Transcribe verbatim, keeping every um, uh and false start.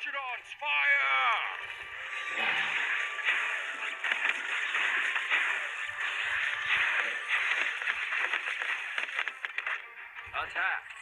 Machinaws, fire! Attack!